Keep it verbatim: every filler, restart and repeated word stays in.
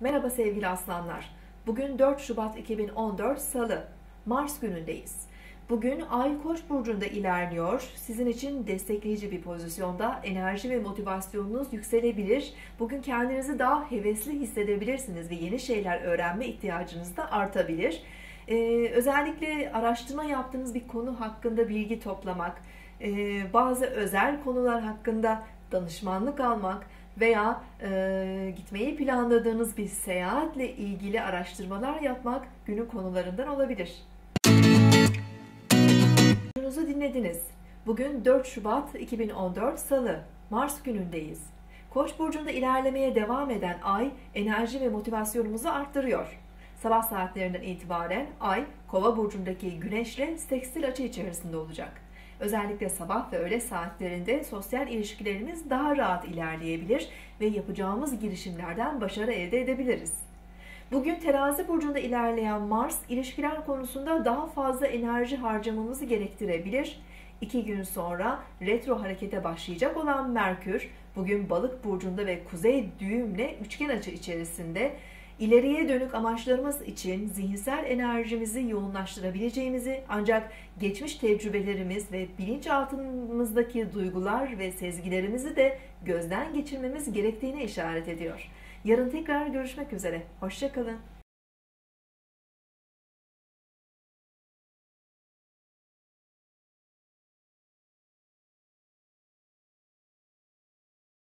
Merhaba sevgili aslanlar. Bugün dört Şubat iki bin on dört Salı, Mars günündeyiz. Bugün Ay Koç burcunda ilerliyor. Sizin için destekleyici bir pozisyonda, enerji ve motivasyonunuz yükselebilir. Bugün kendinizi daha hevesli hissedebilirsiniz ve yeni şeyler öğrenme ihtiyacınız da artabilir. Ee, özellikle araştırma yaptığınız bir konu hakkında bilgi toplamak, e, bazı özel konular hakkında danışmanlık almak veya e, gitmeyi planladığınız bir seyahatle ilgili araştırmalar yapmak günün konularından olabilir. Burcunuzu dinlediniz. Bugün dört Şubat iki bin on dört Salı, Mars günündeyiz. Koç burcunda ilerlemeye devam eden Ay, enerji ve motivasyonumuzu arttırıyor. Sabah saatlerinden itibaren Ay, Kova burcundaki Güneş'le sekstil açı içerisinde olacak. Özellikle sabah ve öğle saatlerinde sosyal ilişkilerimiz daha rahat ilerleyebilir ve yapacağımız girişimlerden başarı elde edebiliriz. Bugün Terazi burcunda ilerleyen Mars, ilişkiler konusunda daha fazla enerji harcamamızı gerektirebilir. İki gün sonra retro harekete başlayacak olan Merkür, bugün Balık burcunda ve Kuzey düğümle üçgen açı içerisinde, İleriye dönük amaçlarımız için zihinsel enerjimizi yoğunlaştırabileceğimizi, ancak geçmiş tecrübelerimiz ve bilinçaltımızdaki duygular ve sezgilerimizi de gözden geçirmemiz gerektiğini işaret ediyor. Yarın tekrar görüşmek üzere. Hoşça kalın.